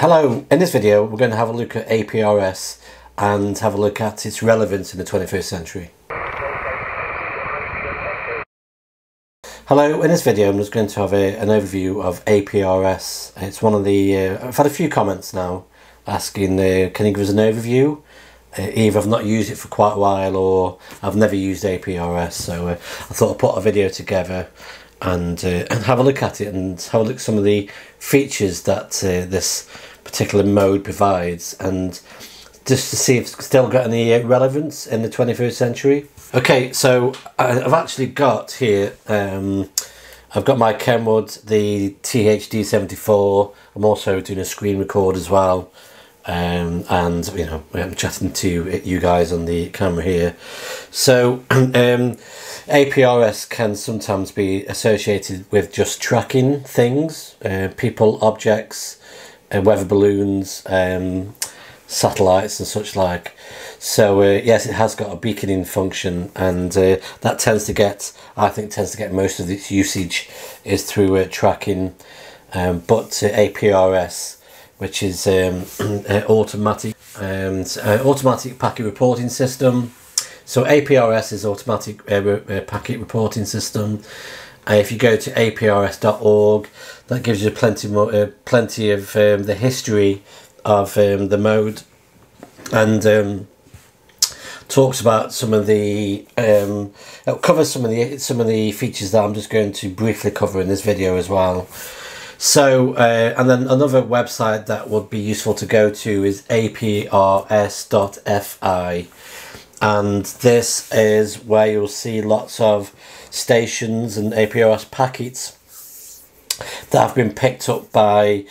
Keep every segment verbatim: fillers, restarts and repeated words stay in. Hello, in this video we're going to have a look at A P R S and have a look at its relevance in the twenty-first century. Hello, in this video I'm just going to have a, an overview of A P R S. It's one of the, uh, I've had a few comments now asking uh, can you give us an overview? Uh, either I've not used it for quite a while or I've never used A P R S, so uh, I thought I'd put a video together and, uh, and have a look at it and have a look at some of the features that uh, this particular mode provides, and just to see if it's still got any relevance in the twenty-first century. Okay, so I've actually got here, um, I've got my Kenwood, the T H D seventy-four, I'm also doing a screen record as well, um, and you know, I'm chatting to you guys on the camera here. So um, A P R S can sometimes be associated with just tracking things, uh, people, objects, uh, weather balloons, um, satellites and such like. So uh, yes, it has got a beaconing function, and uh, that tends to get, I think tends to get most of its usage is through uh, tracking, um, but uh, A P R S, which is um, uh, automatic um, uh, automatic packet reporting system. So A P R S is automatic uh, uh, packet reporting system. Uh, if you go to A P R S dot org, that gives you plenty more uh, plenty of um, the history of um, the mode, and um, talks about some of the um, it'll cover some of the some of the features that I'm just going to briefly cover in this video as well. So uh, and then another website that would be useful to go to is A P R S dot F I, and this is where you'll see lots of stations and A P R S packets that have been picked up by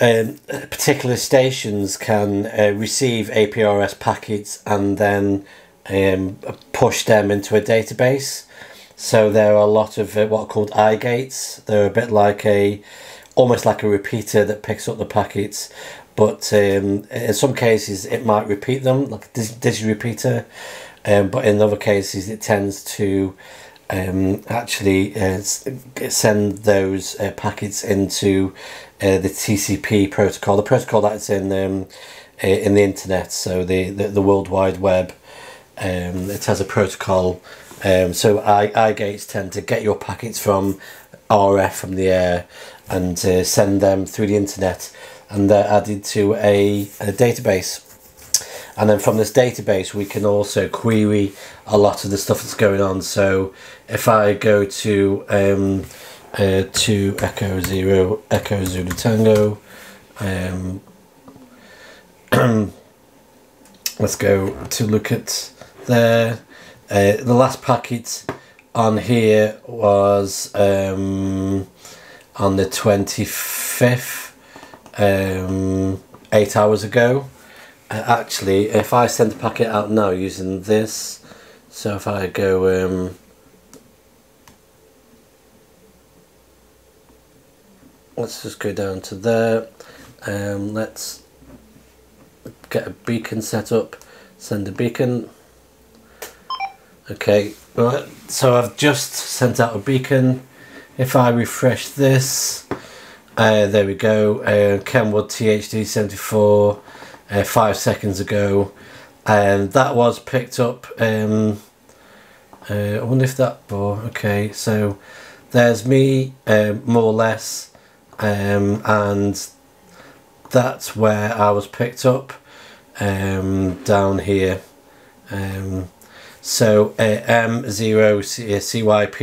Um, particular stations can uh, receive A P R S packets and then um, push them into a database. So there are a lot of uh, what are called I gates. They're a bit like a, almost like a repeater that picks up the packets, but um, in some cases it might repeat them like a digi repeater, um, but in other cases it tends to um, actually uh, send those uh, packets into Uh, the T C P protocol, the protocol that's in um, in the internet, so the, the, the World Wide Web. Um, it has a protocol, um, so I, I gates tend to get your packets from R F, from the air, and uh, send them through the internet, and they're added to a, a database. And then from this database we can also query a lot of the stuff that's going on. So if I go to um, Uh, to Echo Zero Echo Zulu Tango, um, let's go to look at there. Uh, the last packet on here was um, on the twenty-fifth, um, eight hours ago. Uh, actually, if I send a packet out now using this, so if I go um, let's just go down to there, um, let's get a beacon set up, send a beacon. Okay, right, so I've just sent out a beacon. If I refresh this, uh, there we go, uh, Kenwood T H D seventy-four, uh, five seconds ago, and that was picked up. um, uh, I wonder if that, oh, okay, so there's me, uh, more or less. Um, and that's where I was picked up, um, down here. Um, so uh, M zero C Y P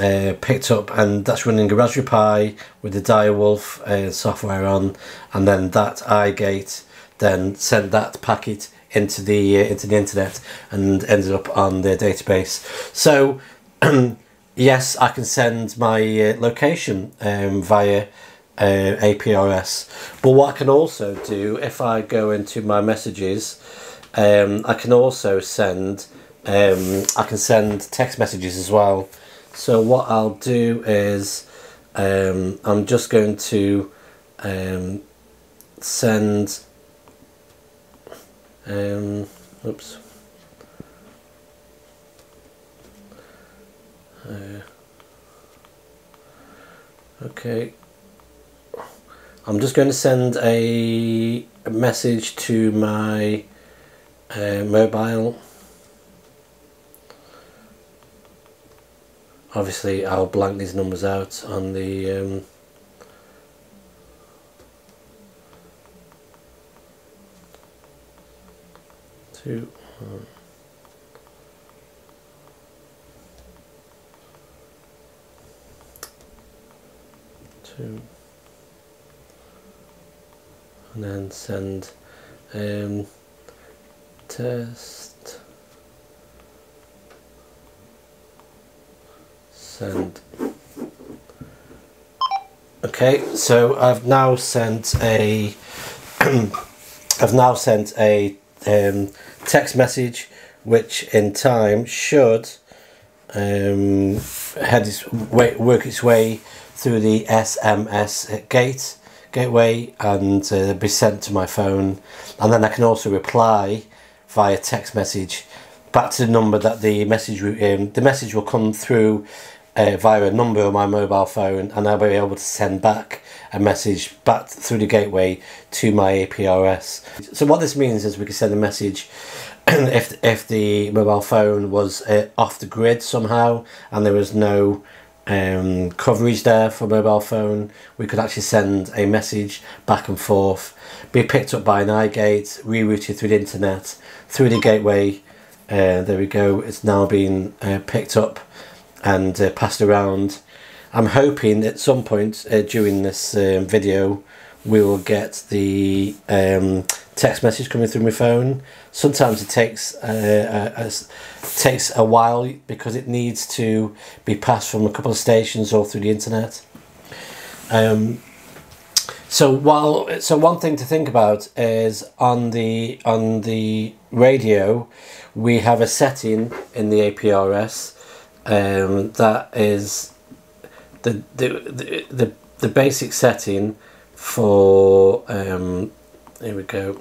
uh, picked up, and that's running a Raspberry Pi with the Direwolf uh, software on, and then that I gate then sent that packet into the uh, into the internet and ended up on their database. So yes, I can send my uh, location um, via uh, A P R S, but what I can also do, if I go into my messages, um, I can also send um, I can send text messages as well. So what I'll do is um, I'm just going to um, send um, oops Uh, okay, I'm just going to send a, a message to my uh, mobile. Obviously I'll blank these numbers out on the um, two one. two and then send um, test send. Okay, so I've now sent a I've now sent a um, text message, which in time should um, head its way, work its way through the S M S gate gateway and uh, be sent to my phone, and then I can also reply via text message back to the number that the message um, the message will come through uh, via a number on my mobile phone, and I'll be able to send back a message back through the gateway to my A P R S. So what this means is we can send a message if if the mobile phone was uh, off the grid somehow and there was no Um, coverage there for mobile phone. We could actually send a message back and forth, be picked up by an iGate, rerouted through the internet, through the gateway. Uh, there we go, it's now been uh, picked up and uh, passed around. I'm hoping at some point uh, during this uh, video we will get the um, text message coming through my phone. Sometimes it takes uh, a, a, takes a while because it needs to be passed from a couple of stations or through the internet. Um, so while so one thing to think about is on the on the radio, we have a setting in the A P R S um, that is the the the the basic setting for um here we go.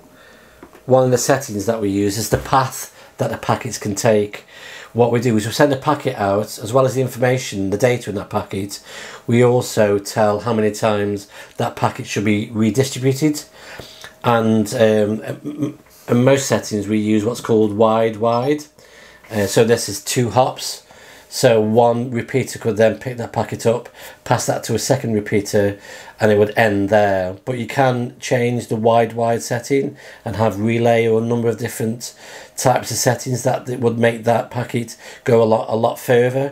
One of the settings that we use is the path that the packets can take. What we do is we send a packet out, as well as the information, the data in that packet. We also tell how many times that packet should be redistributed, and um, in most settings we use what's called wide wide, uh, so this is two hops. So one repeater could then pick that packet up, pass that to a second repeater, and it would end there. But you can change the wide wide setting and have relay or a number of different types of settings that would make that packet go a lot a lot further.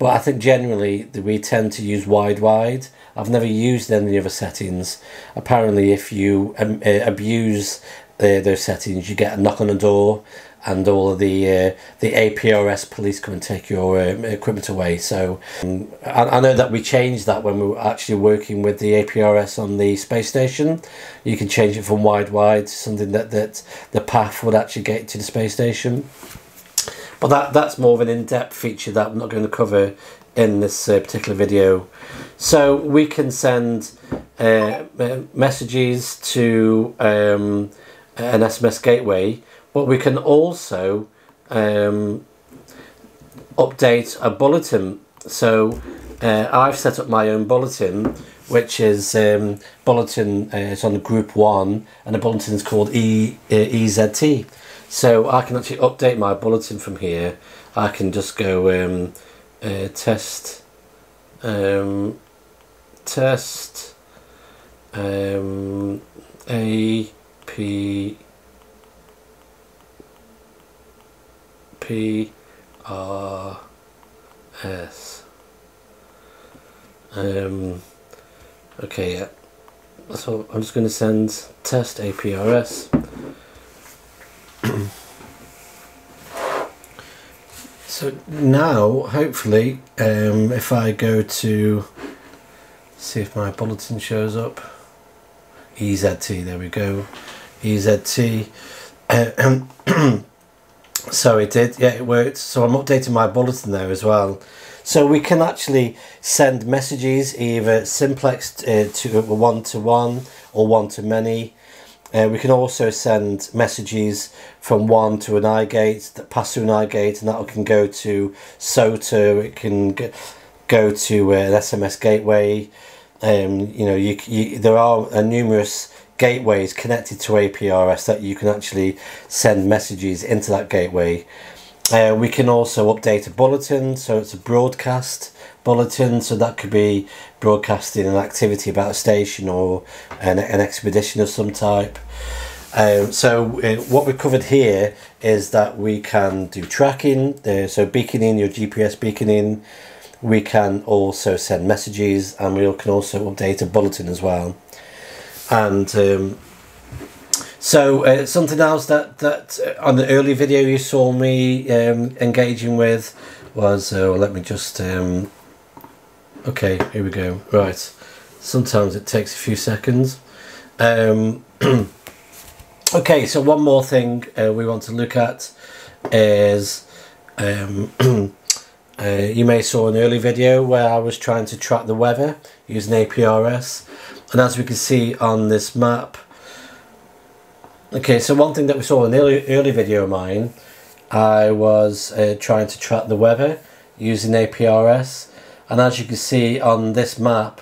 But I think generally we tend to use wide wide. I've never used any other settings. Apparently, if you um, uh, abuse the, those settings, you get a knock on the door, and all of the uh, the A P R S police come and take your um, equipment away. So um, I, I know that we changed that when we were actually working with the A P R S on the space station. You can change it from wide wide to something that that the path would actually get to the space station. But that that's more of an in-depth feature that I'm not going to cover in this uh, particular video. So we can send uh, messages to um, an S M S gateway. But we can also um, update a bulletin. So uh, I've set up my own bulletin, which is um, bulletin. Uh, it's on group one, and the bulletin is called E uh, EZT. So I can actually update my bulletin from here. I can just go um, uh, test, um, test, um, A P. P R S. Um, okay, yeah. So I'm just going to send test A P R S. So now, hopefully, um, if I go to see if my bulletin shows up, E Z T, there we go, E Z T. Uh, So it did, yeah, it worked. So I'm updating my bulletin there as well. So we can actually send messages, either simplex uh, to one-to-one or one-to-many. Uh, we can also send messages from one to an iGate, that pass through an iGate, and that can go to SOTA, it can go to an S M S gateway. um, you know, you, you, there are uh, numerous gateways connected to A P R S that you can actually send messages into that gateway. Uh, we can also update a bulletin, so it's a broadcast bulletin, so that could be broadcasting an activity about a station or an, an expedition of some type. Um, so uh, what we've covered here is that we can do tracking, uh, so beaconing, your G P S beaconing. We can also send messages, and we can also update a bulletin as well. And um, so uh, something else that, that on the early video you saw me um, engaging with was, uh, let me just, um, okay, here we go, right, sometimes it takes a few seconds. Um, okay, so one more thing uh, we want to look at is, um, uh, you may saw an early video where I was trying to track the weather using A P R S. And as we can see on this map, okay, so one thing that we saw in an early, early video of mine, I was uh, trying to track the weather using A P R S. And as you can see on this map,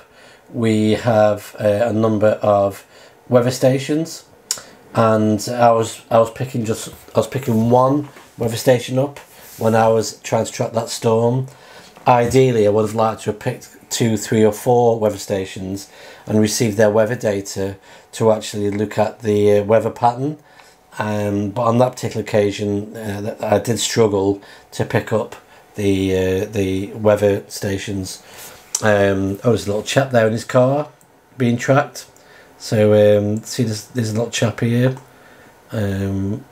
we have uh, a number of weather stations. And I was I was picking just I was picking one weather station up when I was trying to track that storm. Ideally, I would have liked to have picked two, three or four weather stations and receive their weather data to actually look at the uh, weather pattern. Um, but on that particular occasion, uh, I did struggle to pick up the uh, the weather stations. Um, oh, there's a little chap there in his car being tracked. So um, see, there's, there's a little chap here. Um,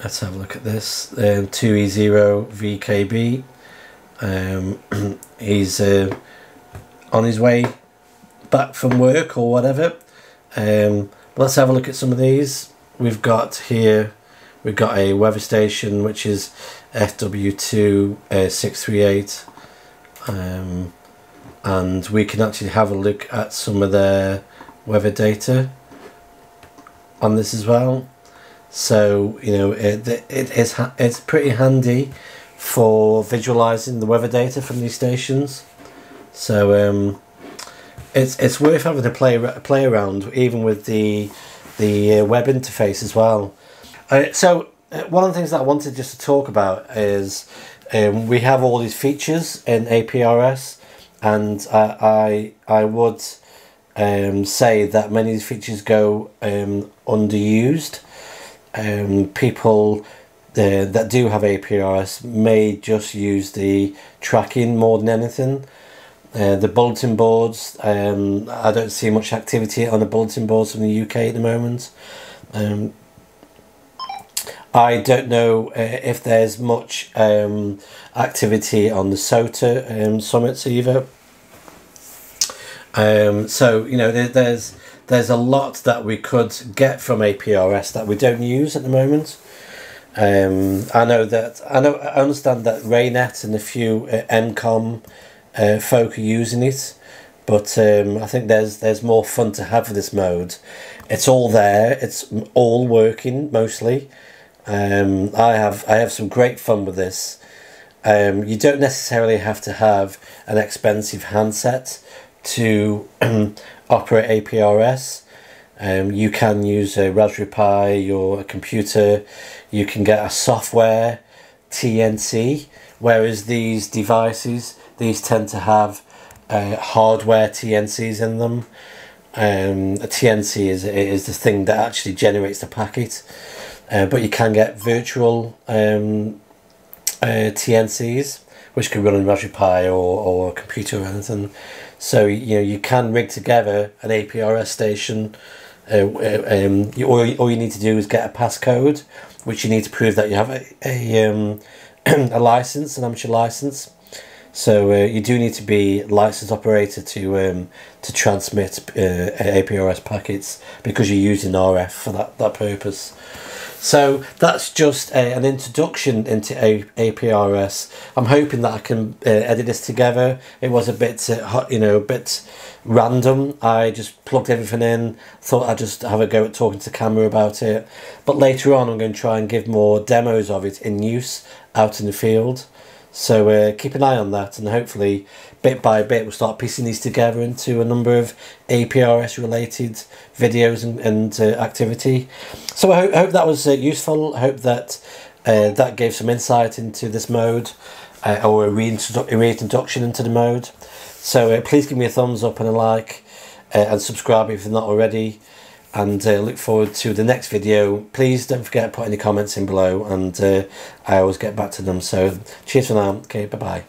let's have a look at this. Um, two E zero V K B. Um, he's uh, on his way back from work or whatever. Um, let's have a look at some of these. We've got here, we've got a weather station which is F W two six three eight, um, and we can actually have a look at some of their weather data on this as well. So you know, it, it is ha it's pretty handy for visualizing the weather data from these stations. So um, it's it's worth having to play play around even with the the uh, web interface as well. Uh, so uh, one of the things that I wanted just to talk about is um, we have all these features in A P R S, and I I, I would um, say that many of these features go um, underused. Um, people Uh, that do have A P R S may just use the tracking more than anything. Uh, the bulletin boards, um, I don't see much activity on the bulletin boards in the U K at the moment. Um, I don't know uh, if there's much um, activity on the SOTA um, summits either. Um, so you know, there, there's there's a lot that we could get from A P R S that we don't use at the moment. Um, I know that I know I understand that Raynet and a few uh, emcom uh, folk are using it, but um, I think there's there's more fun to have for this mode. It's all there. It's all working mostly. Um, I have I have some great fun with this. Um, you don't necessarily have to have an expensive handset to operate A P R S. Um, you can use a Raspberry Pi, your computer. You can get a software T N C, whereas these devices, these tend to have uh, hardware T N Cs in them. Um, a T N C is is the thing that actually generates the packet, uh, but you can get virtual um, uh, T N Cs, which can run on Raspberry Pi or or a computer or anything. So you know, you can rig together an A P R S station. Uh, um, you, all, all you need to do is get a passcode, which you need to prove that you have a a, um, a license, an amateur license. So uh, you do need to be a licensed operator to um, to transmit uh, A P R S packets, because you're using R F for that that purpose. So that's just a, an introduction into A P R S. I'm hoping that I can uh, edit this together. It was a bit, uh, hot, you know, a bit random. I just plugged everything in, thought I'd just have a go at talking to the camera about it. But later on, I'm going to try and give more demos of it in use out in the field. So uh, keep an eye on that, and hopefully bit by bit we'll start piecing these together into a number of A P R S related videos and, and uh, activity. So I hope, hope that was uh, useful. I hope that uh, that gave some insight into this mode, uh, or a reintroduction into the mode. So uh, please give me a thumbs up and a like, uh, and subscribe if you're not already, and uh, look forward to the next video. Please don't forget to put any comments in below, and uh, I always get back to them. So cheers for now. Okay, bye bye.